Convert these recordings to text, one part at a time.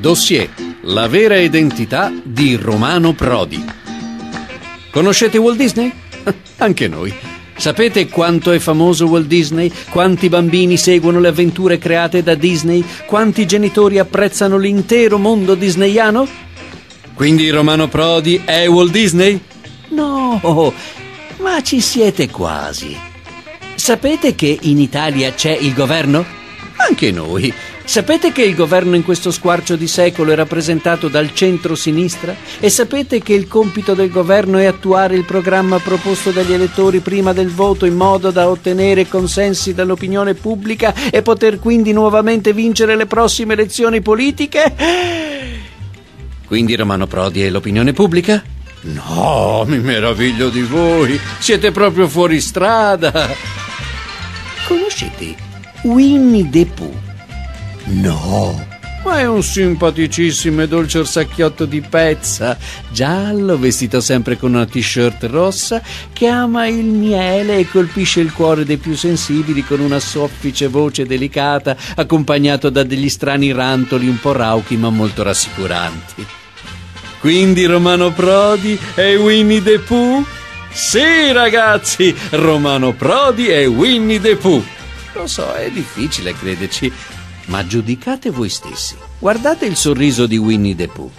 Dossier, la vera identità di Romano Prodi. Conoscete Walt Disney? Anche noi. Sapete quanto è famoso Walt Disney? Quanti bambini seguono le avventure create da Disney? Quanti genitori apprezzano l'intero mondo disneyano? Quindi Romano Prodi è Walt Disney? No, ma ci siete quasi. Sapete che in Italia c'è il governo? Anche noi. Sapete che il governo in questo squarcio di secolo è rappresentato dal centro-sinistra? E sapete che il compito del governo è attuare il programma proposto dagli elettori prima del voto in modo da ottenere consensi dall'opinione pubblica e poter quindi nuovamente vincere le prossime elezioni politiche? Quindi Romano Prodi e l'opinione pubblica? No, mi meraviglio di voi, siete proprio fuori strada. Conoscete Winnie the Pooh? No, ma è un simpaticissimo e dolce orsacchiotto di pezza, giallo, vestito sempre con una t-shirt rossa, che ama il miele e colpisce il cuore dei più sensibili con una soffice voce delicata, accompagnato da degli strani rantoli un po' rauchi ma molto rassicuranti. Quindi Romano Prodi e Winnie the Pooh? Sì, ragazzi, Romano Prodi e Winnie the Pooh. Lo so, è difficile crederci, ma giudicate voi stessi. Guardate il sorriso di Winnie the Pooh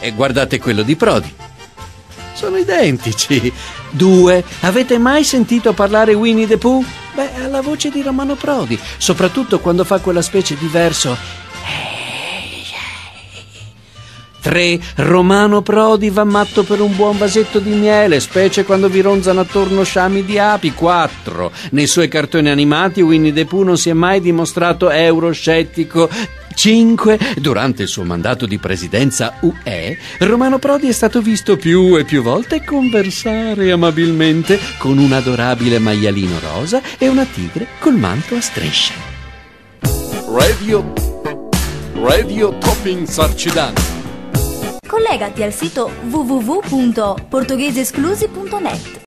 e guardate quello di Prodi. Sono identici. 2. Avete mai sentito parlare Winnie the Pooh? Beh, ha la voce di Romano Prodi, soprattutto quando fa quella specie di verso. 3. Romano Prodi va matto per un buon vasetto di miele, specie quando vi ronzano attorno sciami di api. 4. Nei suoi cartoni animati Winnie the Pooh non si è mai dimostrato euroscettico. 5. Durante il suo mandato di presidenza UE, Romano Prodi è stato visto più e più volte conversare amabilmente con un adorabile maialino rosa e una tigre col manto a strisce. Radio Topping Sarcidana. Collegati al sito www.portoghesesclusi.net.